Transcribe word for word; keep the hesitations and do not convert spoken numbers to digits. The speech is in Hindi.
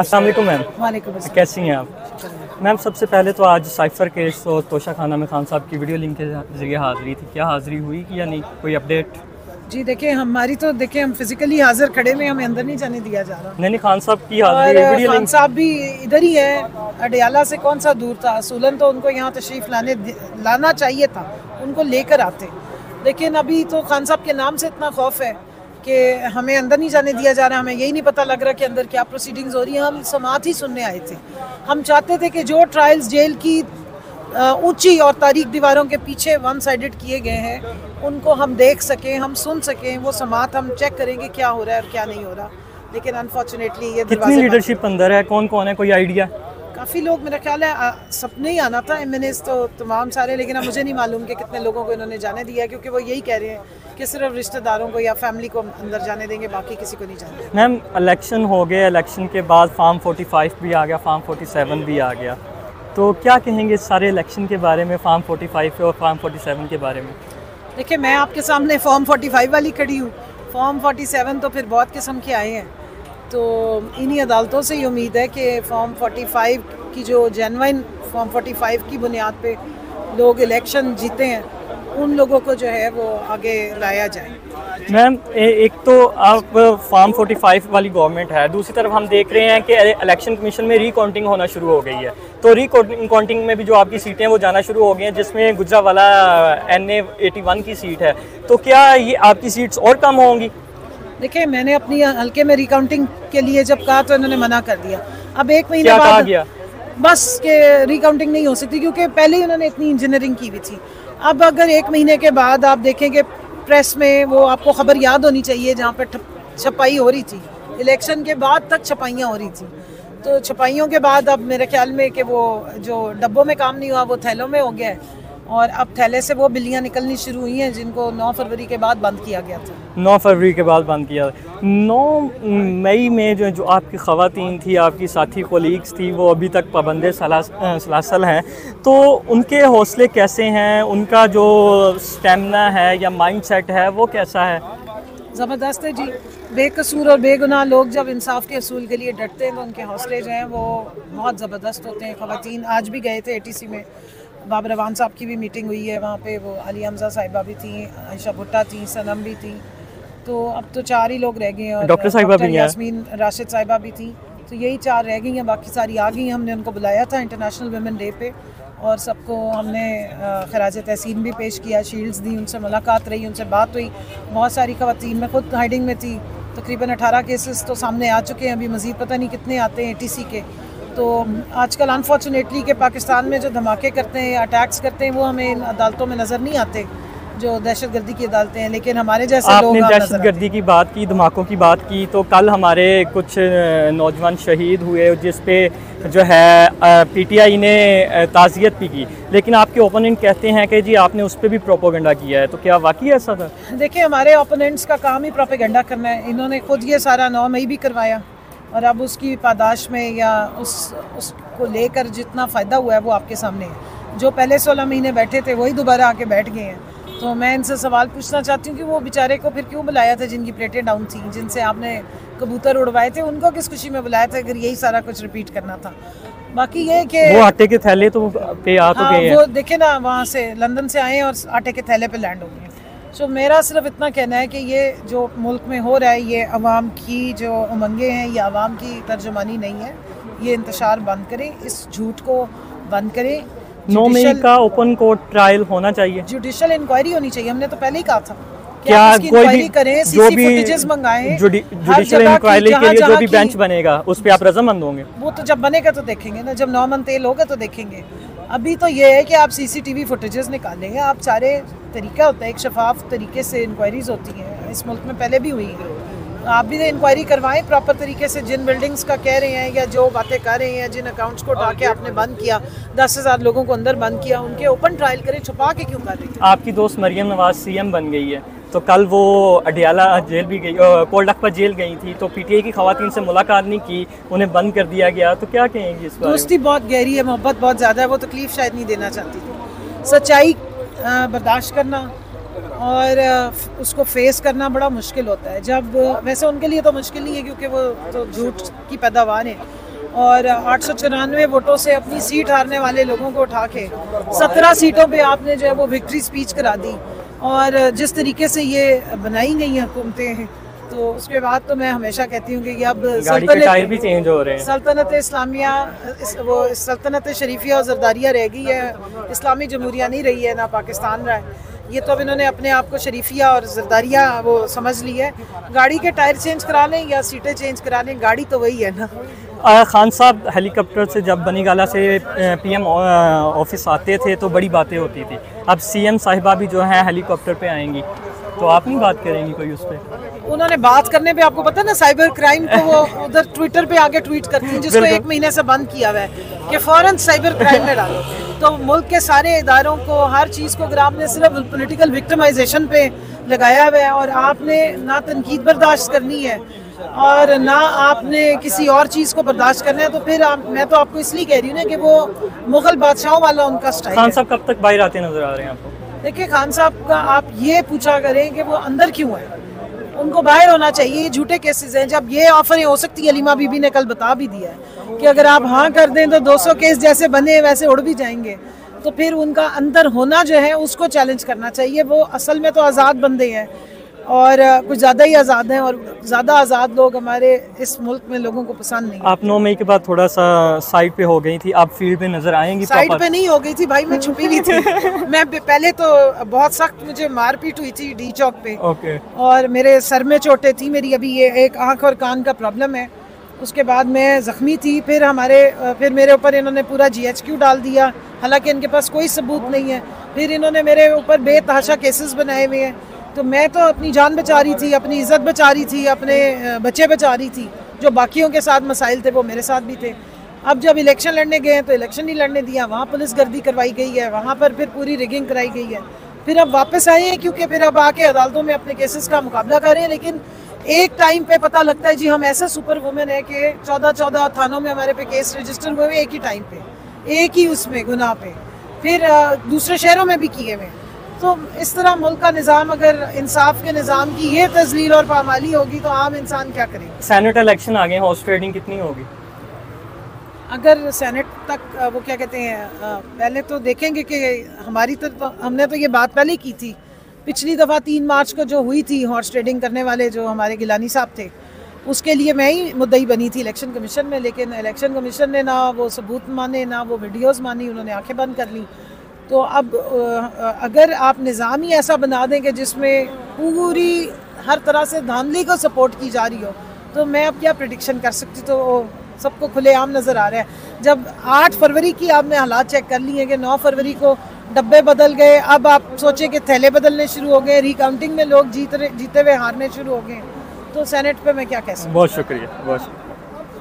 अस्सलाम वालेकुम मैम। वालेकुम अस्सलाम। कैसी हैं आप मैम? सबसे पहले तो आज साइफर केस और तोशा खाना में खान साहब की वीडियो लिंक के जरिए हाज़िरी थी, क्या हाज़िरी हुई कि या नहीं, कोई अपडेट? जी देखिए, हमारी तो देखिए हम फिजिकली हाजिर खड़े में, हमें अंदर नहीं जाने दिया जा रहा। नहीं नहीं, खान साहब की हाजिरी, वीडियो लिंक। साहब भी इधर ही है, अडियाला से कौन सा दूर था, असूलन तो उनको यहाँ तशरीफ़ लाने लाना चाहिए था, उनको लेकर आते, लेकिन अभी तो खान साहब के नाम से इतना खौफ है कि हमें अंदर नहीं जाने दिया जा रहा। हमें यही नहीं पता लग रहा कि अंदर क्या प्रोसीडिंग्स हो रही हैं। हम समाअत ही सुनने आए थे। हम चाहते थे कि जो ट्रायल्स जेल की ऊंची और तारीख दीवारों के पीछे वन साइडेड किए गए हैं, उनको हम देख सकें, हम सुन सकें, वो समाअत हम चेक करेंगे क्या हो रहा है और क्या नहीं हो रहा। लेकिन अनफॉर्चुनेटली ये कितनी लीडरशिप अंदर है, कौन कौन है, कोई आइडिया? काफ़ी लोग, मेरा ख्याल है सपने ही आना था एम एन ए तो तमाम सारे, लेकिन अब मुझे नहीं मालूम कि कितने लोगों को इन्होंने जाने दिया, क्योंकि वो यही कह रहे हैं कि सिर्फ रिश्तेदारों को या फैमिली को अंदर जाने देंगे, बाकी किसी को नहीं जाने। मैम इलेक्शन हो गए, इलेक्शन के बाद फार्म फोर्टी फाइव भी आ गया, फार्म फोर्टी सेवन भी आ गया, तो क्या कहेंगे सारे इलेक्शन के बारे में, फार्म फोर्टी फाइव और फार्म फोर्टी सेवन के बारे में? देखिए, मैं आपके सामने फार्म फोर्टी फाइव वाली खड़ी हूँ, फार्म फोर्टी सेवन तो फिर बहुत किस्म के आए हैं, तो इन्हीं अदालतों से ये उम्मीद है कि फॉर्म फोर्टी फाइव की जो जेनवाइन फॉर्म फोर्टी फाइव की बुनियाद पे लोग इलेक्शन जीते हैं, उन लोगों को जो है वो आगे लाया जाए। मैम एक तो आप फॉर्म फोर्टी फाइव वाली गवर्नमेंट है, दूसरी तरफ हम देख रहे हैं कि इलेक्शन कमीशन में रीकाउंटिंग होना शुरू हो गई है, तो रीकाउंटिंग में भी जो आपकी सीटें हैं वो जाना शुरू हो गई हैं, जिसमें गुजरावाला एन ए इक्यासी की सीट है, तो क्या ये आपकी सीट्स और कम होंगी? देखिए, मैंने अपनी हल्के में रिकाउंटिंग के लिए जब कहा तो इन्होंने मना कर दिया। अब एक महीने बाद बस के रिकाउंटिंग नहीं हो सकती, क्योंकि पहले ही उन्होंने इतनी इंजीनियरिंग की हुई थी। अब अगर एक महीने के बाद आप देखेंगे प्रेस में, वो आपको खबर याद होनी चाहिए जहाँ पर छपाई हो रही थी, इलेक्शन के बाद तक छपाइयाँ हो रही थी, तो छपाइयों के बाद अब मेरे ख्याल में कि वो जो डब्बों में काम नहीं हुआ वो थैलों में हो गया है, और अब थैले से वो बिल्लियाँ निकलनी शुरू हुई हैं जिनको नौ फरवरी के बाद बंद किया गया था। नौ फरवरी के बाद बंद किया था। नौ मई में जो जो आपकी ख़वातीन थी, आपकी साथी कोलीग्स थी, वो अभी तक पाबंदे सलासल हैं, तो उनके हौसले कैसे हैं, उनका जो स्टेमिना है या माइंडसेट है वो कैसा है? ज़बरदस्त है जी। बेकसूर और बेगुनाह लोग जब इंसाफ के असूल के लिए डटते हैं तो उनके हौसले जो हैं वो बहुत ज़बरदस्त होते हैं। ख़वातीन आज भी गए थे ए टी सी में, बाब रवान साहब की भी मीटिंग हुई है वहाँ पे, वो अली हमजा साहिबा भी थी, आयशा भुट्टा थी, सनम भी थी, तो अब तो चार ही लोग रह गए हैं, और डॉक्टर साहिबा भी, यास्मीन राशिद साहिबा भी थी, तो यही चार रह गई हैं, बाकी सारी आ गई हैं। हमने उनको बुलाया था इंटरनेशनल वुमेन डे पे, और सबको हमने खराज तहसीन भी पेश किया, शील्ड्स दी, उनसे मुलाकात रही, उनसे बात हुई। बहुत सारी खवातीन, मैं खुद हाइडिंग में थी, तकरीबन अठारह केसेस तो सामने आ चुके हैं, अभी मज़ीद पता नहीं कितने आते हैं ए टी सी के। तो आजकल अनफॉर्चुनेटली के पाकिस्तान में जो धमाके करते हैं, अटैक्स करते हैं, वो हमें इन अदालतों में नज़र नहीं आते, जो दहशतगर्दी की अदालतें हैं, लेकिन हमारे जैसे लोग। आपने दहशतगर्दी की बात की, धमाकों की बात की, तो कल हमारे कुछ नौजवान शहीद हुए जिस पे जो है पी टी आई ने ताज़ियत भी की, लेकिन आपके ओपोनेंट कहते हैं कि जी आपने उस पर भी प्रोपोगंडा किया है, तो क्या वाकई ऐसा था? देखिए, हमारे ओपोनेंट्स का काम ही प्रोपोगंडा करना है, इन्होंने खुद ये सारा नौ मई भी करवाया, और अब उसकी पादाश में या उस उसको लेकर जितना फ़ायदा हुआ है वो आपके सामने है। जो पहले सोलह महीने बैठे थे वही दोबारा आके बैठ गए हैं, तो मैं इनसे सवाल पूछना चाहती हूँ कि वो बेचारे को फिर क्यों बुलाया था जिनकी प्लेटें डाउन थी, जिनसे आपने कबूतर उड़वाए थे, उनको किस खुशी में बुलाया था अगर यही सारा कुछ रिपीट करना था? बाकी ये कि वो आटे के थैले तो पे आ तो गए हैं, वो देखे ना, वहाँ से लंदन से आए और आटे के थैले पर लैंड हो गए। सो so, मेरा सिर्फ इतना कहना है कि ये जो मुल्क में हो रहा है, ये अवाम की जो उमंगें हैं, ये अवाम की तर्जुमानी नहीं है, ये इंतशार बंद करें, इस झूठ को बंद करें। नौ मई का ओपन कोर्ट ट्रायल होना चाहिए, जुडिशल इंक्वायरी होनी चाहिए, हमने तो पहले ही कहा था क्या कि कोई भी करें, सीसी फुटेजेस मंगाएं, जुडिशल इंक्वायरी के लिए जो भी बेंच बनेगा उस पर आप रजामंद होंगे? वो तो जब बनेगा तो देखेंगे ना, जब नौ मन तेल होगा तो देखेंगे। अभी तो ये है कि आप C C T V footages निकालें, आप सारे तरीका होता है, एक शफाफ तरीके से इंक्वायरीज़ होती हैं, इस मुल्क में पहले भी हुई है, आप भी इंक्वायरी करवाएं प्रॉपर तरीके से। जिन बिल्डिंग्स का कह रहे हैं या जो बातें कर रहे हैं, जिन अकाउंट्स को उठा के आपने बंद किया, दस हज़ार लोगों को अंदर बंद किया, उनके ओपन ट्रायल करें, छुपा के क्यों कर रही है? आपकी दोस्त मरियम नवाज सी एम बन गई है, तो कल वो अडियाला जेल भी गई, कोल्ड अकबर जेल गई थी, तो पी टी आई की खवातीन से मुलाकात नहीं की, उन्हें बंद कर दिया गया, तो क्या कहेंगी इस बारे में? दोस्ती बहुत गहरी है, मोहब्बत बहुत ज़्यादा है, वो तकलीफ़ शायद नहीं देना चाहती। सच्चाई बर्दाश्त करना और उसको फेस करना बड़ा मुश्किल होता है, जब वैसे उनके लिए तो मुश्किल नहीं है क्योंकि वो तो झूठ की पैदावार है, और आठ सौ चौरानवे वोटों से अपनी सीट हारने वाले लोगों को उठा के सत्रह सीटों पे आपने जो है वो विक्ट्री स्पीच करा दी। और जिस तरीके से ये बनाई गई हुकूमतें हैं, तो उसके बाद तो मैं हमेशा कहती हूँ कि अब सल्तनत भी चेंज हो रहे हैं, सल्तनत इस्लामिया इस, वो सल्तनत शरीफिया और जरदारिया रह गई है, इस्लामी जमहूरिया नहीं रही है, ना पाकिस्तान रहा है। ये तो अब इन्होंने अपने आप को शरीफिया और जरदारिया वो समझ ली है। गाड़ी के टायर चेंज करा लें या सीटें चेंज करा लें, गाड़ी तो वही है ना। आ, खान साहब हेलीकॉप्टर से जब बनी गाला से पीएम ऑफिस आते थे तो बड़ी बातें होती थी, अब सीएम साहिबा भी जो हैं हेलीकॉप्टर पे आएंगी तो आप नहीं बात करेंगी कोई उस पर? उन्होंने बात करने पे आपको पता है ना, साइबर क्राइम को वो उधर ट्विटर पे आगे ट्वीट करती हैं, जिसको एक महीने से बंद किया हुआ है कि फौरन साइबर क्राइम में डालो। तो मुल्क के सारे इदारों को, हर चीज़ को ग्राम ने सिर्फ पॉलिटिकल विक्टिमाइजेशन पे लगाया हुआ है, और आपने ना तनकीद बर्दाश्त करनी है और ना आपने किसी और चीज़ को बर्दाश्त करना है। तो फिर आप, मैं तो आपको इसलिए कह रही हूँ ना कि वो मुग़ल बादशाहों वाला उनका स्टाइल। खान साहब कब तक बाहर आते नजर आ रहे हैं आपको? देखिए खान साहब का आप ये पूछा करें कि वो अंदर क्यों है, उनको बाहर होना चाहिए। ये झूठे केसेस हैं, जब ये ऑफरें हो सकती है। अलीमा बीबी ने कल बता भी दिया है कि अगर आप हाँ कर दें तो दो सौ केस जैसे बने वैसे उड़ भी जाएंगे। तो फिर उनका अंदर होना जो है उसको चैलेंज करना चाहिए। वो असल में तो आज़ाद बंदे हैं और कुछ ज़्यादा ही आज़ाद हैं, और ज़्यादा आज़ाद लोग हमारे इस मुल्क में लोगों को पसंद नहीं। आप नौ मई के बाद थोड़ा सा साइड पे हो गई थी, आप फील्ड पे नज़र आएंगी? साइड पे नहीं हो गई थी भाई, मैं छुपी हुई थी। मैं पहले तो बहुत सख्त मुझे मारपीट हुई थी डी चौक पे। ओके। और मेरे सर में चोटें थी, मेरी अभी ये एक आँख और कान का प्रॉब्लम है। उसके बाद मैं ज़ख्मी थी, फिर हमारे फिर मेरे ऊपर इन्होंने पूरा जी एच क्यू डाल दिया, हालाँकि इनके पास कोई सबूत नहीं है। फिर इन्होंने मेरे ऊपर बेतहाशा केसेस बनाए हुए हैं। तो मैं तो अपनी जान बचा रही थी, अपनी इज़्ज़त बचा रही थी, अपने बच्चे बचा रही थी। जो बाकियों के साथ मसाइल थे वो मेरे साथ भी थे। अब जब इलेक्शन लड़ने गए हैं तो इलेक्शन नहीं लड़ने दिया, वहाँ पुलिस गर्दी करवाई गई है, वहाँ पर फिर पूरी रिगिंग कराई गई है। फिर अब वापस आए हैं, क्योंकि फिर अब आके अदालतों में अपने केसेस का मुकाबला कर रहे हैं। लेकिन एक टाइम पे पता लगता है जी हम ऐसे सुपर वुमेन है कि चौदह चौदह थानों में हमारे पे केस रजिस्टर हुए हुए एक ही टाइम पे, एक ही उसमें गुनाह पे, फिर दूसरे शहरों में भी किए हुए। तो इस तरह मुल्क का निज़ाम, अगर इंसाफ के निज़ाम की ये तजलील और पामाली होगी तो आम इंसान क्या करे? सेनेट इलेक्शन आ गए, हॉर्स ट्रेडिंग कितनी होगी? अगर सेनेट तक वो क्या कहते हैं, पहले तो देखेंगे कि हमारी तरफ, हमने तो ये बात पहले की थी, पिछली दफ़ा तीन मार्च को जो हुई थी हॉर्स ट्रेडिंग करने वाले जो हमारे गिलानी साहब थे, उसके लिए मैं ही मुद्दई बनी थी इलेक्शन कमीशन में। लेकिन इलेक्शन कमीशन ने ना वो सबूत माने, ना वो वीडियोज़ मानी, उन्होंने आँखें बंद कर ली। तो अब अगर आप निज़ाम ही ऐसा बना दें कि जिसमें पूरी हर तरह से धांधली को सपोर्ट की जा रही हो, तो मैं अब क्या प्रेडिक्शन कर सकती। तो सबको खुलेआम नज़र आ रहा है। जब आठ फरवरी की आपने हालात चेक कर लिए कि नौ फरवरी को डब्बे बदल गए, अब आप सोचें कि थैले बदलने शुरू हो गए, रिकाउंटिंग में लोग जीत जीते हुए हारने शुरू हो गए। तो सेनेट पे मैं क्या कह सकती हूँ। बहुत शुक्रिया, बहुत शुक्रिया।